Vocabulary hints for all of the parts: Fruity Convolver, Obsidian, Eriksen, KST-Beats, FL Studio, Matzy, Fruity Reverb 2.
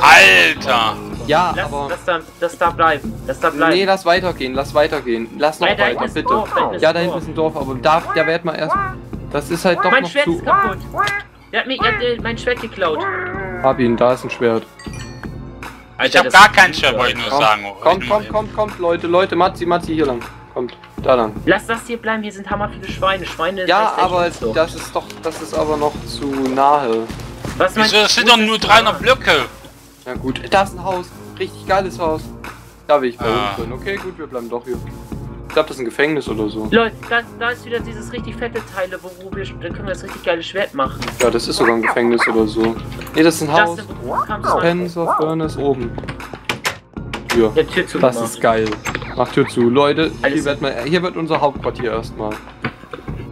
Alter! Ja, aber... Lass da bleiben. Nee, lass weitergehen. Lass noch weiter, bitte. Dorf, ja, da hinten ist ein Dorf, aber da werden wir erst... Das ist halt doch mein noch Schwert zu... Mein Schwert ist kaputt. Der hat mein Schwert geklaut. Hab ihn, da ist ein Schwert. Ich hab gar kein Schwert, wollte ich nur sagen. Kommt, Leute, Matzi, hier lang. Kommt, da lang. Lass das hier bleiben, hier sind hammer viele Schweine. Ja, aber das ist aber noch zu nahe. Was meinst du? Das sind doch nur 300 Blöcke. Na gut, da ist ein Haus. Richtig geiles Haus. Da will ich bei uns sein. Okay, gut, wir bleiben doch hier. Ich glaube, das ist ein Gefängnis oder so. Leute, da ist wieder dieses richtig fette Teile, da können wir das richtig geile Schwert machen. Ja, das ist sogar ein Gefängnis oder so. Ne, das ist ein Haus. Spencer Furnace oben. Tür. Ja, Tür zu. Das ist geil. Mach Tür zu. Leute, hier wird unser Hauptquartier erstmal.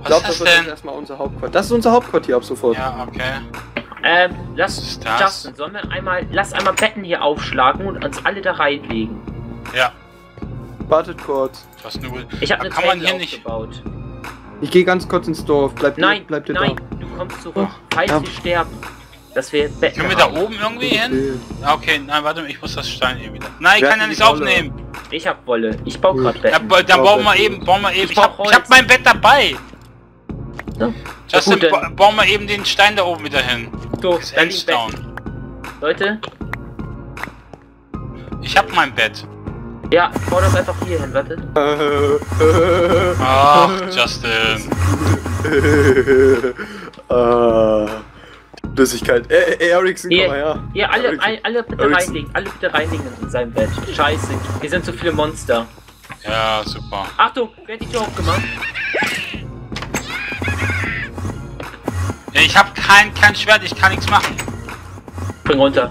Ich glaube, das wird erstmal unser Hauptquartier. Das ist unser Hauptquartier ab sofort. Ja, okay. Lass einmal Betten hier aufschlagen und uns alle da reinlegen. Ja. Wartet kurz. Ich hab eine Treppe aufgebaut. Ich geh ganz kurz ins Dorf. Bleib hier, nein, du kommst zurück. Falls wir sterben, dass wir Betten können haben. Wir da oben irgendwie hin? Okay, nein, warte, ich muss das Stein hier wieder. Nein, ich kann ja nichts aufnehmen. Ich hab Wolle. Ich baue gerade Betten. Ja, dann bauen wir eben. Ich hab mein Bett dabei. So. Justin, bauen wir eben den Stein da oben wieder hin. So, dann liegt down. Leute? Ich hab mein Bett. Ja, bau das einfach hier hin, warte. Ach, Justin. Flüssigkeit. Eriksen, komm mal her. Ja, alle bitte reinlegen. Alle bitte reinlegen in seinem Bett. Scheiße, hier sind so viele Monster. Ja, super. Achtung, wer hat die Tür aufgemacht? Ich hab kein Schwert, ich kann nichts machen. Bring runter.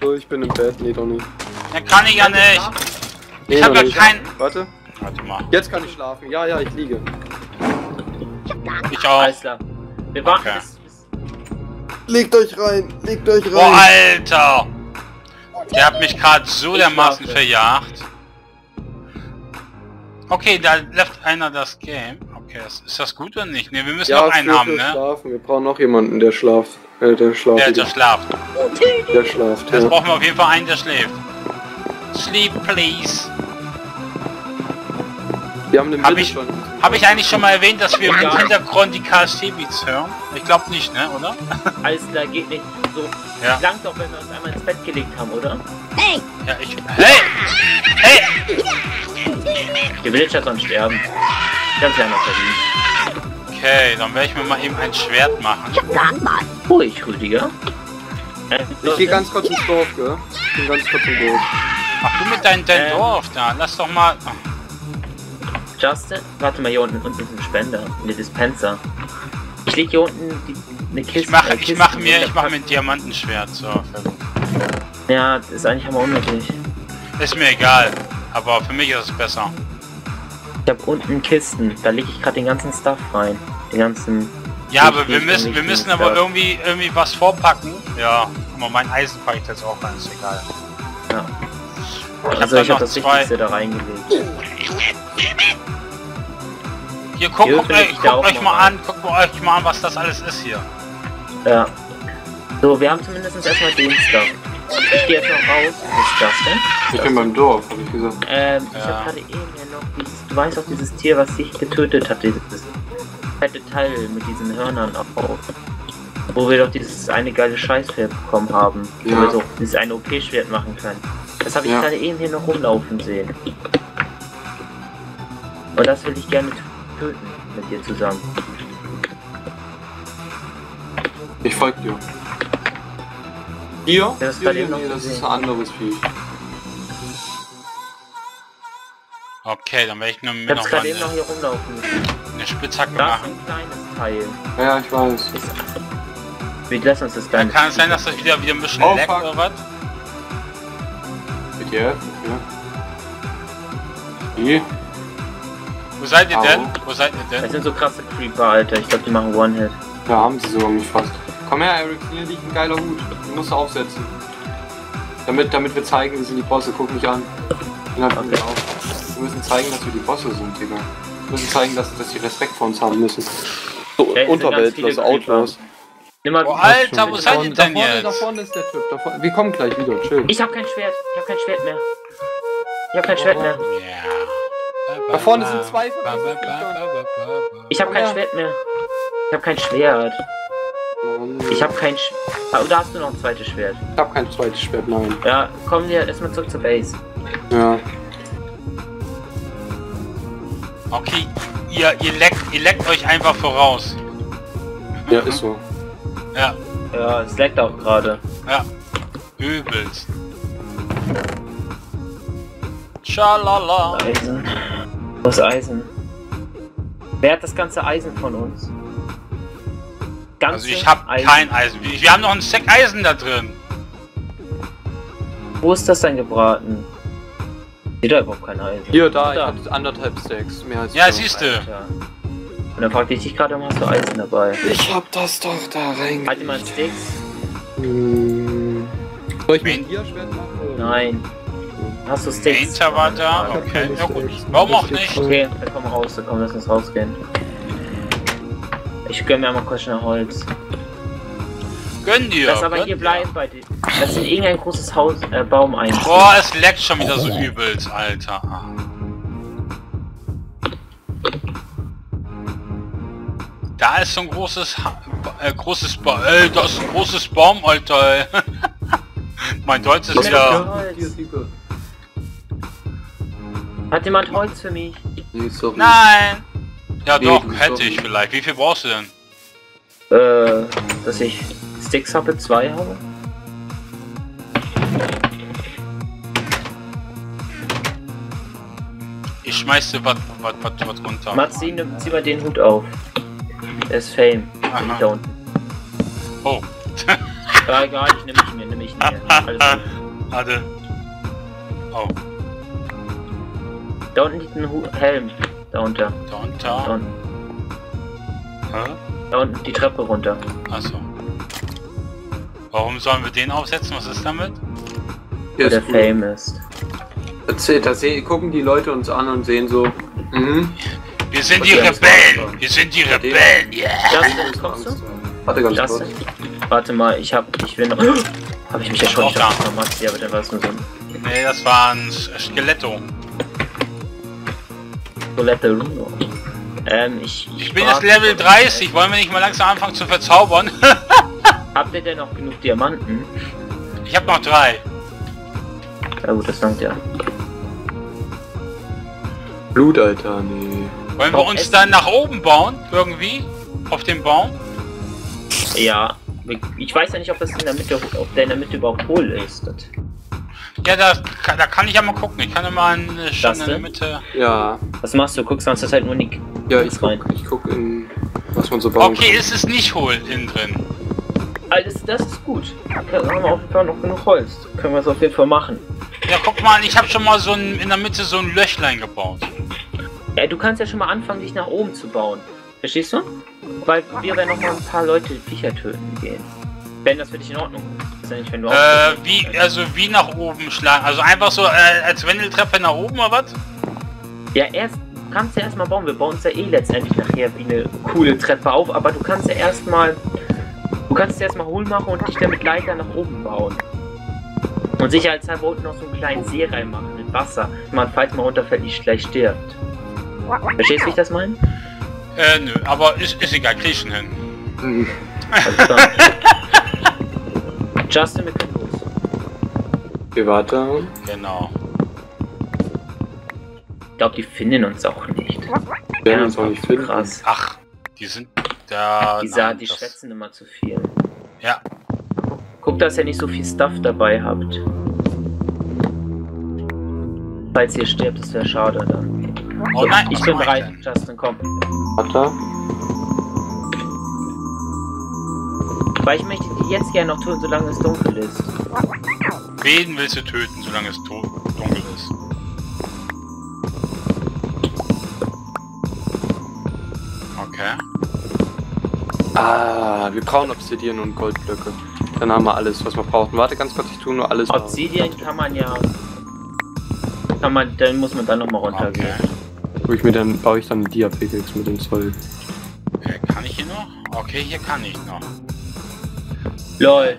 So, ich bin im Bett, nee, doch nicht. Ja, kann ich ja nicht. Ich hab ja kein... Warte mal. Jetzt kann ich schlafen. Ja, ich liege. Ich auch. Alles klar. Wir warten bis... Legt euch rein. Oh, Alter. Der hat mich gerade so dermaßen verjagt. Okay, da läuft einer das Game. Ist das gut oder nicht? Ne, wir müssen noch einen haben, ne? Schlafen. Wir brauchen noch jemanden, der schlaft. Der schlaft. Jetzt brauchen wir auf jeden Fall einen, der schläft. Sleep, please. Wir haben den Hab ich eigentlich schon mal erwähnt, dass wir im Hintergrund die KST-Beats hören? Ich glaube nicht, ne, oder? Alles klar, geht nicht. So langt doch, wenn wir uns einmal ins Bett gelegt haben, oder? Hey! Ja, ich... Hey! Der Villager soll sterben. Ganz gerne verdienen. Okay, dann werde ich mir mal eben ein Schwert machen. Ruhig, Rüdiger. Ich gehe ganz kurz ins Dorf, gell? Ich bin ganz kurz im Dorf. Mach du mit deinem Dorf da, lass doch mal... Justin, warte mal, hier unten ist ein Spender, eine Dispenser. Ich leg hier unten eine Kiste. Ich mache mir ein Diamantenschwert, so. Ja, das ist eigentlich hammer unnötig. Ist mir egal, aber für mich ist es besser. Ich hab unten Kisten, da lege ich gerade den ganzen Stuff rein. Den ganzen... Ja, aber wir müssen aber irgendwie was vorpacken. Ja, guck mal, mein Eisen packe ich jetzt auch rein, ist egal. Ja. Ich hab das Wichtigste da reingelegt. Hier, guckt euch mal an, was das alles ist hier. Ja. So, wir haben zumindest erstmal den Stuff. Ich gehe jetzt noch raus. Ist das denn? Ich bin beim Dorf, hab ich gesagt. Ich hab gerade eben noch dieses... Du weißt doch, dieses Tier, was dich getötet hat, dieses fette Teil mit diesen Hörnern abbaut. Wo wir doch dieses eine geile Scheißschwert bekommen haben. Ja. Wo wir so dieses eine OP-Schwert machen können. Das habe ich gerade eben hier noch rumlaufen sehen. Und das will ich gerne töten mit dir zusammen. Ich folge dir. Hier? Das ist ein anderes Vieh. Okay, dann werde ich nur mit noch eben noch hier rumlaufen. Eine Spitzhacke machen. Das ist ein kleines Teil. Ja, ich weiß. Wir lassen uns das kleine. Dann kann es sein, dass das wieder ein bisschen leckt oder was? Bitte, ja. Wo seid ihr denn? Das sind so krasse Creeper, Alter. Ich glaube, die machen One-Hit. Da haben sie sogar mich fast. Komm her, Eric, hier liegt ein geiler Hut. Den musst du aufsetzen. Damit wir zeigen, wir sind die Bosse. Guck mich an. Den hat wir auch. Wir müssen zeigen, dass wir die Bosse sind, Digga. Wir müssen zeigen, dass die Respekt vor uns haben müssen. So, Unterwelt, also Outlaws. Oh, Alter, wo seid ihr denn jetzt? Da vorne ist der Typ. Wir kommen gleich wieder, chill. Ich hab kein Schwert. Ich hab kein Schwert mehr. Da vorne sind zwei von uns. Ich hab kein Schwert mehr. Oder hast du noch ein zweites Schwert? Ich hab kein zweites Schwert, nein. Ja, kommen wir erstmal zurück zur Base. Ja. Okay, ihr leckt euch einfach voraus. Ja, ist so. Ja. Ja, es leckt auch gerade. Ja. Übelst. Schalala. Eisen. Das Eisen. Wer hat das ganze Eisen von uns? Also ich hab kein Eisen. Wir haben noch einen Stack Eisen da drin. Wo ist das denn gebraten? Hier da überhaupt kein Eisen. Hier, da, ich hatte 1,5 Stacks. Mehr als ja, siehst du. Und dann fragte ich dich gerade, hast du Eisen dabei? Ich hab das doch da rein. Hat jemand Sticks? Soll ich mir ein Schwert machen? Oder? Nein. Hast du Sticks? Hinter war da, okay. Ja gut. Warum auch nicht? Okay, dann komm raus, dann komm, lass uns rausgehen. Ich gönn mir mal kurz schnell Holz. Gönn dir! Lass aber hier bleiben bei dir. Lass in irgendein großes Haus, Baum ein. Boah, es leckt schon wieder so übelst, Alter. Da ist so ein großes... da ist ein großes Baum, Alter. Mein Deutsch ist ja... Hat jemand Holz für mich? Nein! Ja doch, hätte ich vielleicht. Wie viel brauchst du denn? Dass ich Sticks habe, 2 habe. Ich schmeiß dir was runter. Matzi, zieh mal den Hut auf. Er ist Fame. Da unten. Oh. Ja, egal, ich nehm ich mir. Alles gut. Warte. Oh. Da unten liegt ein Helm. Da unten. Hä? Da unten die Treppe runter. Achso. Warum sollen wir den aufsetzen? Was ist damit? Weil der Fame ist. Da gucken die Leute uns an und sehen so. Wir sind die Rebellen! Yeah! Warte mal, ich will noch. Hab ich mich ja schon da. Maxi, aber der war es nur so. Nee, das war ein Skeletto. Ich bin jetzt Level 30, wollen wir nicht mal langsam anfangen zu verzaubern? Habt ihr denn noch genug Diamanten? Ich hab noch 3. Ja gut, das langt ja. Blut, Alter, nee. Wollen wir uns dann nach oben bauen? Irgendwie? Auf dem Baum? Ja. Ich weiß ja nicht, ob das in der Mitte, ob der in der Mitte überhaupt hohl ist. Ja, da kann ich ja mal gucken. Ich kann ja mal eine Stunde in der Mitte. Ja. Was machst du? Guckst du uns das halt nur nicht? Ja, ich guck in was man so bauen kann. Okay, es ist nicht hohl innen drin. Alles, das ist gut. Da haben wir auf jeden Fall noch genug Holz. Können wir es auf jeden Fall machen. Ja, guck mal, ich habe schon mal so in der Mitte so ein Löchlein gebaut. Ja, du kannst ja schon mal anfangen, dich nach oben zu bauen. Verstehst du? Weil wir werden noch mal ein paar Leute Viecher töten gehen. Wenn das für dich in Ordnung ist. Nicht, wenn du wie nach oben schlagen? Also einfach so als Wendeltreppe nach oben oder was? Ja, kannst ja erstmal bauen. Wir bauen uns ja eh letztendlich nachher wie eine coole Treppe auf, aber du kannst ja erstmal hohl machen und dich damit Leiter nach oben bauen. Und sicherheitshalber unten noch so einen kleinen See reinmachen mit Wasser. Man, falls man runterfällt, nicht gleich stirbt. Verstehst du, wie ich das meine? Nö, aber ist egal, krieg ich schon hin. Also Justin, wir können los. Wir warten. Genau. Ich glaube, die finden uns auch nicht. Die werden uns auch nicht finden. Krass. Ach, die sind da. Die schwätzen immer zu viel. Ja. Guck, dass ihr nicht so viel Stuff dabei habt. Falls ihr stirbt, ist ja schade dann. Oh nein, ich bin bereit, Justin, komm. Warte. Weil ich möchte die jetzt gerne noch töten, solange es dunkel ist. Wen willst du töten, solange es dunkel ist? Okay. Ah, wir brauchen Obsidian und Goldblöcke. Dann haben wir alles, was wir brauchen. Warte ganz kurz, ich tue nur alles. Obsidian kann man ja... dann muss man dann nochmal runtergehen. Okay. Baue ich dann eine Dia-Pickaxe mit dem Zoll. Kann ich hier noch? Okay, hier kann ich noch. LOL.